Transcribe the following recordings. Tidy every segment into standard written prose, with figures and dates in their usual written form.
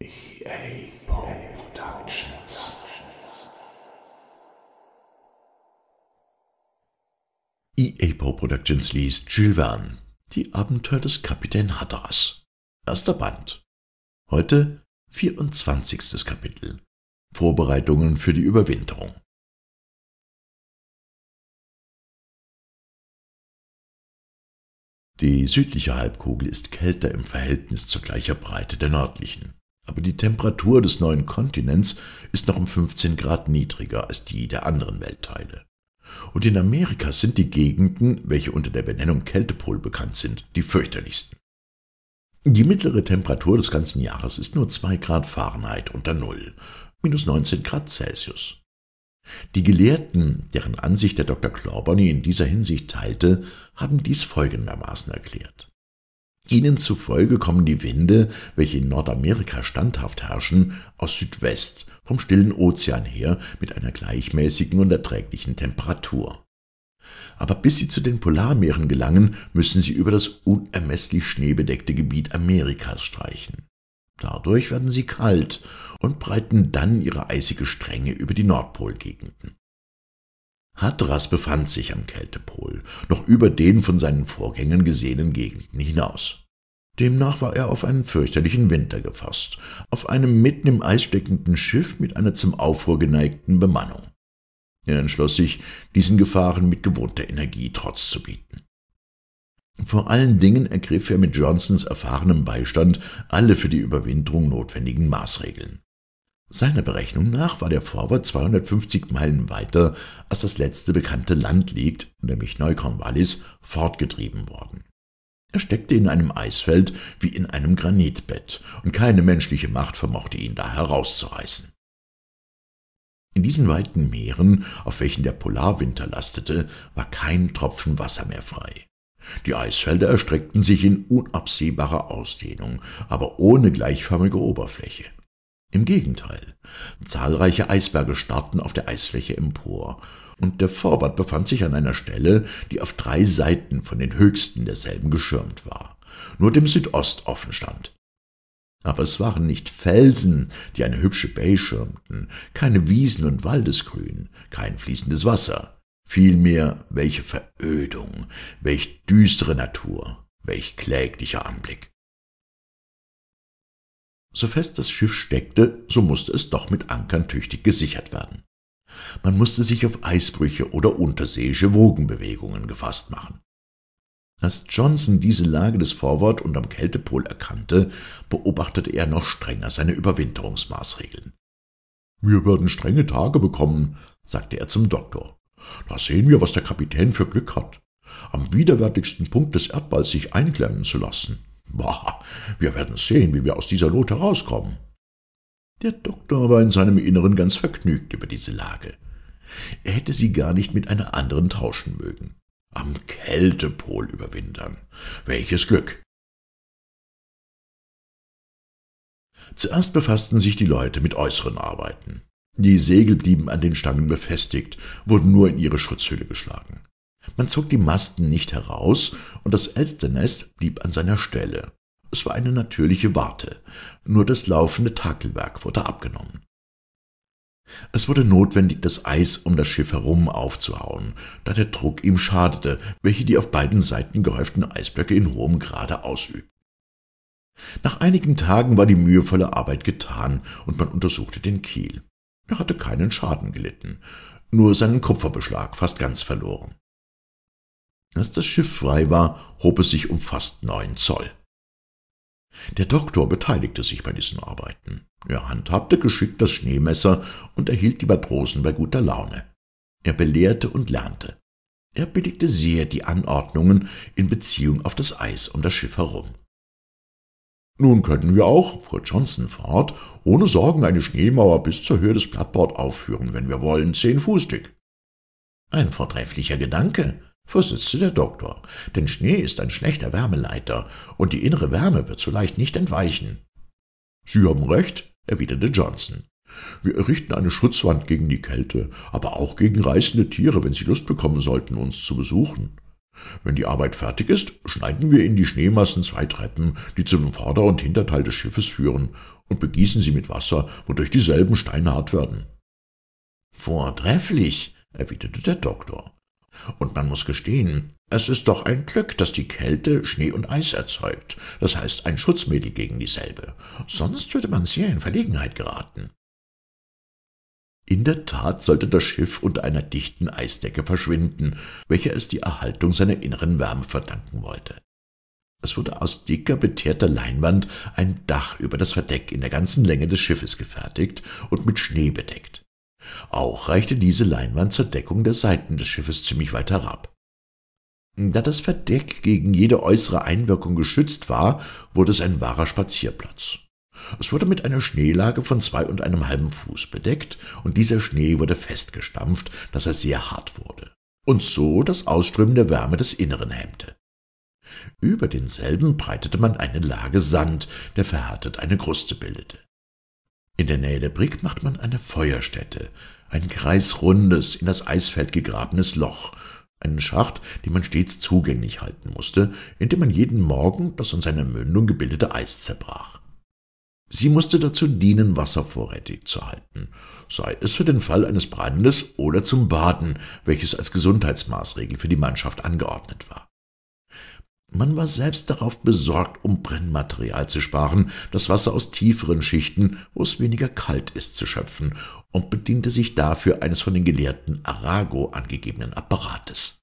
EAPO Productions. EAPO Productions liest Jules Verne, die Abenteuer des Kapitän Hatteras. Erster Band. Heute 24. Kapitel. Vorbereitungen für die Überwinterung. Die südliche Halbkugel ist kälter im Verhältnis zur gleicher Breite der nördlichen, aber die Temperatur des neuen Kontinents ist noch um 15 Grad niedriger als die der anderen Weltteile. Und in Amerika sind die Gegenden, welche unter der Benennung Kältepol bekannt sind, die fürchterlichsten. Die mittlere Temperatur des ganzen Jahres ist nur 2 Grad Fahrenheit unter Null, minus 19 Grad Celsius. Die Gelehrten, deren Ansicht der Dr. Clawbonny in dieser Hinsicht teilte, haben dies folgendermaßen erklärt. Ihnen zufolge kommen die Winde, welche in Nordamerika standhaft herrschen, aus Südwest, vom stillen Ozean her, mit einer gleichmäßigen und erträglichen Temperatur. Aber bis sie zu den Polarmeeren gelangen, müssen sie über das unermesslich schneebedeckte Gebiet Amerikas streichen. Dadurch werden sie kalt und breiten dann ihre eisige Stränge über die Nordpolgegenden. Hatteras befand sich am Kältepol, noch über den von seinen Vorgängern gesehenen Gegenden hinaus. Demnach war er auf einen fürchterlichen Winter gefasst, auf einem mitten im Eis steckenden Schiff mit einer zum Aufruhr geneigten Bemannung. Er entschloss sich, diesen Gefahren mit gewohnter Energie Trotz zu bieten. Vor allen Dingen ergriff er mit Johnsons erfahrenem Beistand alle für die Überwinterung notwendigen Maßregeln. Seiner Berechnung nach war der Vorwärts 250 Meilen weiter, als das letzte bekannte Land liegt, nämlich Neukornwallis, fortgetrieben worden. Er steckte in einem Eisfeld wie in einem Granitbett, und keine menschliche Macht vermochte ihn da herauszureißen. In diesen weiten Meeren, auf welchen der Polarwinter lastete, war kein Tropfen Wasser mehr frei. Die Eisfelder erstreckten sich in unabsehbarer Ausdehnung, aber ohne gleichförmige Oberfläche. Im Gegenteil, zahlreiche Eisberge starrten auf der Eisfläche empor, und der Vorwärts befand sich an einer Stelle, die auf 3 Seiten von den höchsten derselben geschirmt war, nur dem Südost offen stand. Aber es waren nicht Felsen, die eine hübsche Bay schirmten, keine Wiesen und Waldesgrün, kein fließendes Wasser. Vielmehr, welche Verödung, welch düstere Natur, welch kläglicher Anblick. So fest das Schiff steckte, so musste es doch mit Ankern tüchtig gesichert werden. Man musste sich auf Eisbrüche oder unterseeische Wogenbewegungen gefasst machen. Als Johnson diese Lage des Vorwärts und am Kältepol erkannte, beobachtete er noch strenger seine Überwinterungsmaßregeln. »Wir werden strenge Tage bekommen«, sagte er zum Doktor. »Da sehen wir, was der Kapitän für Glück hat, am widerwärtigsten Punkt des Erdballs sich einklemmen zu lassen. Bah, wir werden sehen, wie wir aus dieser Not herauskommen.« Der Doktor war in seinem Inneren ganz vergnügt über diese Lage. Er hätte sie gar nicht mit einer anderen tauschen mögen. Am Kältepol überwintern. Welches Glück! Zuerst befassten sich die Leute mit äußeren Arbeiten. Die Segel blieben an den Stangen befestigt, wurden nur in ihre Schutzhülle geschlagen. Man zog die Masten nicht heraus, und das Elsternest blieb an seiner Stelle. Es war eine natürliche Warte, nur das laufende Takelwerk wurde abgenommen. Es wurde notwendig, das Eis um das Schiff herum aufzuhauen, da der Druck ihm schadete, welche die auf beiden Seiten gehäuften Eisblöcke in hohem Grade ausübten. Nach einigen Tagen war die mühevolle Arbeit getan, und man untersuchte den Kiel. Er hatte keinen Schaden gelitten, nur seinen Kupferbeschlag fast ganz verloren. Als das Schiff frei war, hob es sich um fast 9 Zoll. Der Doktor beteiligte sich bei diesen Arbeiten. Er handhabte geschickt das Schneemesser und erhielt die Matrosen bei guter Laune. Er belehrte und lernte. Er billigte sehr die Anordnungen in Beziehung auf das Eis um das Schiff herum. »Nun können wir auch«, fuhr Johnson fort, »ohne Sorgen eine Schneemauer bis zur Höhe des Plattbord aufführen, wenn wir wollen, 10 Fuß dick.« »Ein vortrefflicher Gedanke«, versetzte der Doktor, »denn Schnee ist ein schlechter Wärmeleiter, und die innere Wärme wird so leicht nicht entweichen.« »Sie haben recht«, erwiderte Johnson. »Wir errichten eine Schutzwand gegen die Kälte, aber auch gegen reißende Tiere, wenn sie Lust bekommen sollten, uns zu besuchen. Wenn die Arbeit fertig ist, schneiden wir in die Schneemassen 2 Treppen, die zum Vorder- und Hinterteil des Schiffes führen, und begießen sie mit Wasser, wodurch dieselben Steine hart werden.« »Vortrefflich«, erwiderte der Doktor. »Und man muss gestehen, es ist doch ein Glück, dass die Kälte Schnee und Eis erzeugt, das heißt ein Schutzmittel gegen dieselbe. Sonst würde man sehr in Verlegenheit geraten.« In der Tat sollte das Schiff unter einer dichten Eisdecke verschwinden, welcher es die Erhaltung seiner inneren Wärme verdanken wollte. Es wurde aus dicker, beteerter Leinwand ein Dach über das Verdeck in der ganzen Länge des Schiffes gefertigt und mit Schnee bedeckt. Auch reichte diese Leinwand zur Deckung der Seiten des Schiffes ziemlich weit herab. Da das Verdeck gegen jede äußere Einwirkung geschützt war, wurde es ein wahrer Spazierplatz. Es wurde mit einer Schneelage von 2,5 Fuß bedeckt, und dieser Schnee wurde festgestampft, dass er sehr hart wurde, und so das Ausströmen der Wärme des Inneren hemmte. Über denselben breitete man eine Lage Sand, der verhärtet eine Kruste bildete. In der Nähe der Brigg machte man eine Feuerstätte, ein kreisrundes, in das Eisfeld gegrabenes Loch, einen Schacht, den man stets zugänglich halten musste, indem man jeden Morgen das an seiner Mündung gebildete Eis zerbrach. Sie musste dazu dienen, Wasser vorrätig zu halten, sei es für den Fall eines Brandes oder zum Baden, welches als Gesundheitsmaßregel für die Mannschaft angeordnet war. Man war selbst darauf besorgt, um Brennmaterial zu sparen, das Wasser aus tieferen Schichten, wo es weniger kalt ist, zu schöpfen, und bediente sich dafür eines von den Gelehrten Arago angegebenen Apparates.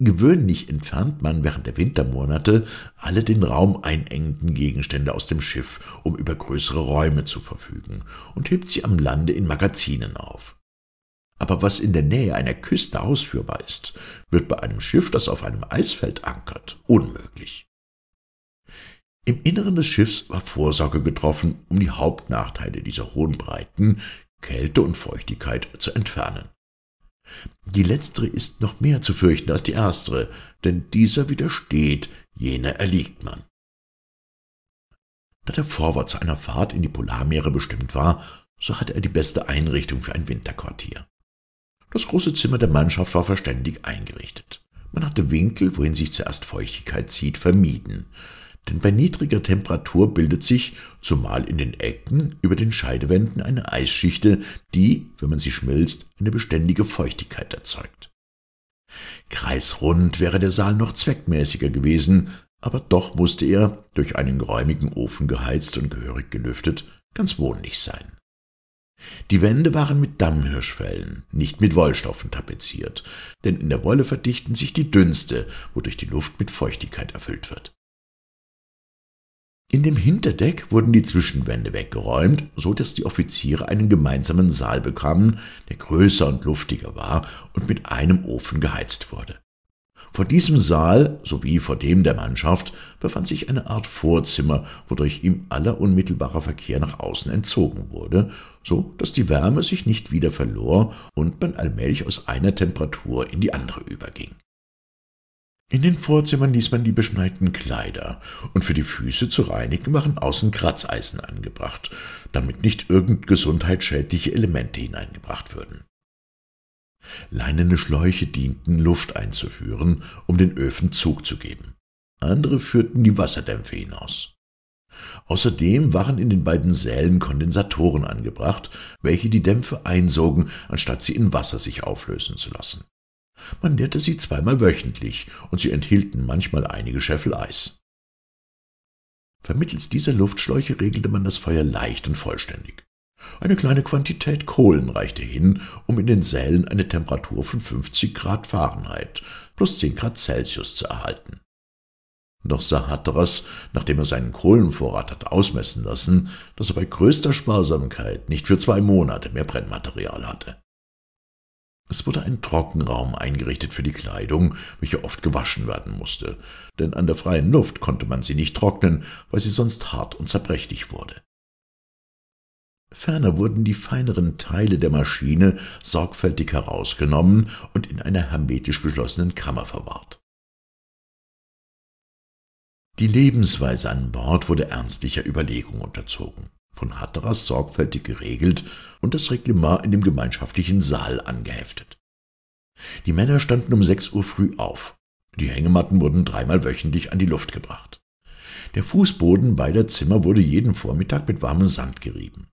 Gewöhnlich entfernt man während der Wintermonate alle den Raum einengenden Gegenstände aus dem Schiff, um über größere Räume zu verfügen, und hebt sie am Lande in Magazinen auf. Aber was in der Nähe einer Küste ausführbar ist, wird bei einem Schiff, das auf einem Eisfeld ankert, unmöglich. Im Inneren des Schiffs war Vorsorge getroffen, um die Hauptnachteile dieser hohen Breiten, Kälte und Feuchtigkeit, zu entfernen. Die letztere ist noch mehr zu fürchten als die erstere, denn dieser widersteht, jener erliegt man. Da der Vorwärts zu einer Fahrt in die Polarmeere bestimmt war, so hatte er die beste Einrichtung für ein Winterquartier. Das große Zimmer der Mannschaft war verständig eingerichtet. Man hatte Winkel, wohin sich zuerst Feuchtigkeit zieht, vermieden, denn bei niedriger Temperatur bildet sich, zumal in den Ecken, über den Scheidewänden eine Eisschichte, die, wenn man sie schmilzt, eine beständige Feuchtigkeit erzeugt. Kreisrund wäre der Saal noch zweckmäßiger gewesen, aber doch musste er, durch einen geräumigen Ofen geheizt und gehörig gelüftet, ganz wohnlich sein. Die Wände waren mit Dammhirschfellen, nicht mit Wollstoffen tapeziert, denn in der Wolle verdichten sich die Dünste, wodurch die Luft mit Feuchtigkeit erfüllt wird. In dem Hinterdeck wurden die Zwischenwände weggeräumt, so dass die Offiziere einen gemeinsamen Saal bekamen, der größer und luftiger war und mit einem Ofen geheizt wurde. Vor diesem Saal, sowie vor dem der Mannschaft, befand sich eine Art Vorzimmer, wodurch ihm aller unmittelbarer Verkehr nach außen entzogen wurde, so dass die Wärme sich nicht wieder verlor und man allmählich aus einer Temperatur in die andere überging. In den Vorzimmern ließ man die beschneiten Kleider, und für die Füße zu reinigen waren außen Kratzeisen angebracht, damit nicht irgend gesundheitsschädliche Elemente hineingebracht würden. Leinene Schläuche dienten, Luft einzuführen, um den Öfen Zug zu geben. Andere führten die Wasserdämpfe hinaus. Außerdem waren in den beiden Sälen Kondensatoren angebracht, welche die Dämpfe einsogen, anstatt sie in Wasser sich auflösen zu lassen. Man leerte sie zweimal wöchentlich, und sie enthielten manchmal einige Scheffel Eis. Vermittels dieser Luftschläuche regelte man das Feuer leicht und vollständig. Eine kleine Quantität Kohlen reichte hin, um in den Sälen eine Temperatur von 50 Grad Fahrenheit plus 10 Grad Celsius zu erhalten. Doch sah Hatteras, nachdem er seinen Kohlenvorrat hatte ausmessen lassen, dass er bei größter Sparsamkeit nicht für 2 Monate mehr Brennmaterial hatte. Es wurde ein Trockenraum eingerichtet für die Kleidung, welche oft gewaschen werden musste, denn an der freien Luft konnte man sie nicht trocknen, weil sie sonst hart und zerbrechlich wurde. Ferner wurden die feineren Teile der Maschine sorgfältig herausgenommen und in einer hermetisch geschlossenen Kammer verwahrt. Die Lebensweise an Bord wurde ernstlicher Überlegung unterzogen, von Hatteras sorgfältig geregelt und das Reglement in dem gemeinschaftlichen Saal angeheftet. Die Männer standen um 6 Uhr früh auf. Die Hängematten wurden dreimal wöchentlich an die Luft gebracht. Der Fußboden beider Zimmer wurde jeden Vormittag mit warmem Sand gerieben.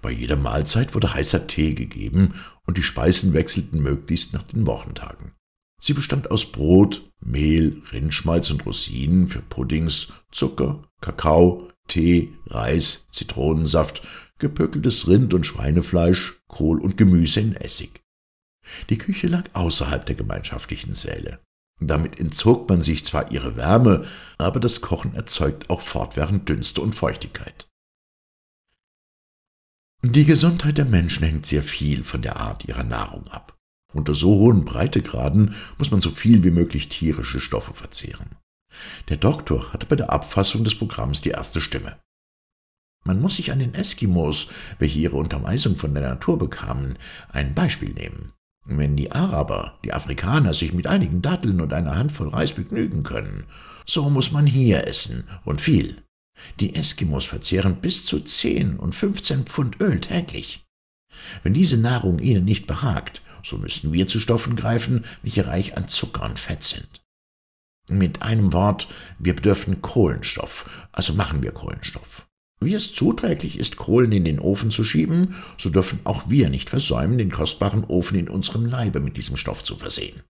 Bei jeder Mahlzeit wurde heißer Tee gegeben und die Speisen wechselten möglichst nach den Wochentagen. Sie bestand aus Brot, Mehl, Rindschmalz und Rosinen für Puddings, Zucker, Kakao, Tee, Reis, Zitronensaft, gepökeltes Rind- und Schweinefleisch, Kohl und Gemüse in Essig. Die Küche lag außerhalb der gemeinschaftlichen Säle. Damit entzog man sich zwar ihre Wärme, aber das Kochen erzeugt auch fortwährend Dünste und Feuchtigkeit. Die Gesundheit der Menschen hängt sehr viel von der Art ihrer Nahrung ab. Unter so hohen Breitegraden muss man so viel wie möglich tierische Stoffe verzehren. Der Doktor hatte bei der Abfassung des Programms die erste Stimme. Man muss sich an den Eskimos, welche ihre Unterweisung von der Natur bekamen, ein Beispiel nehmen. Wenn die Araber, die Afrikaner, sich mit einigen Datteln und einer Handvoll Reis begnügen können, so muss man hier essen und viel. Die Eskimos verzehren bis zu 10 und 15 Pfund Öl täglich. Wenn diese Nahrung ihnen nicht behagt, so müssen wir zu Stoffen greifen, welche reich an Zucker und Fett sind. Mit einem Wort, wir bedürfen Kohlenstoff, also machen wir Kohlenstoff. Wie es zuträglich ist, Kohlen in den Ofen zu schieben, so dürfen auch wir nicht versäumen, den kostbaren Ofen in unserem Leibe mit diesem Stoff zu versehen.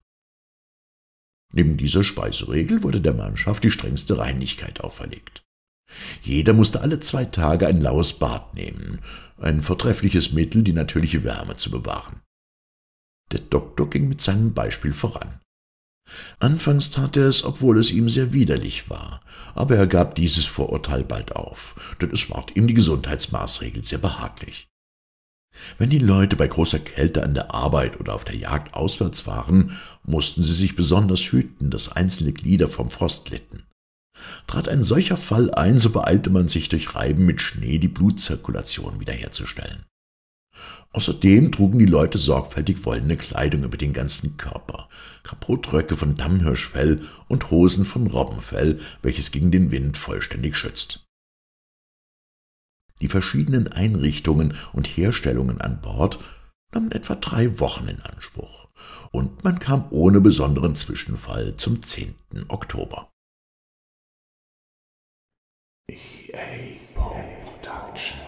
Neben dieser Speiseregel wurde der Mannschaft die strengste Reinlichkeit auferlegt. Jeder musste alle 2 Tage ein laues Bad nehmen, ein vortreffliches Mittel, die natürliche Wärme zu bewahren. Der Doktor ging mit seinem Beispiel voran. Anfangs tat er es, obwohl es ihm sehr widerlich war, aber er gab dieses Vorurteil bald auf, denn es ward ihm die Gesundheitsmaßregel sehr behaglich. Wenn die Leute bei großer Kälte an der Arbeit oder auf der Jagd auswärts waren, mussten sie sich besonders hüten, dass einzelne Glieder vom Frost litten. Trat ein solcher Fall ein, so beeilte man sich durch Reiben mit Schnee die Blutzirkulation wiederherzustellen. Außerdem trugen die Leute sorgfältig wollene Kleidung über den ganzen Körper, Kapottröcke von Dammhirschfell und Hosen von Robbenfell, welches gegen den Wind vollständig schützt. Die verschiedenen Einrichtungen und Herstellungen an Bord nahmen etwa 3 Wochen in Anspruch, und man kam ohne besonderen Zwischenfall zum 10. Oktober. EAPO Productions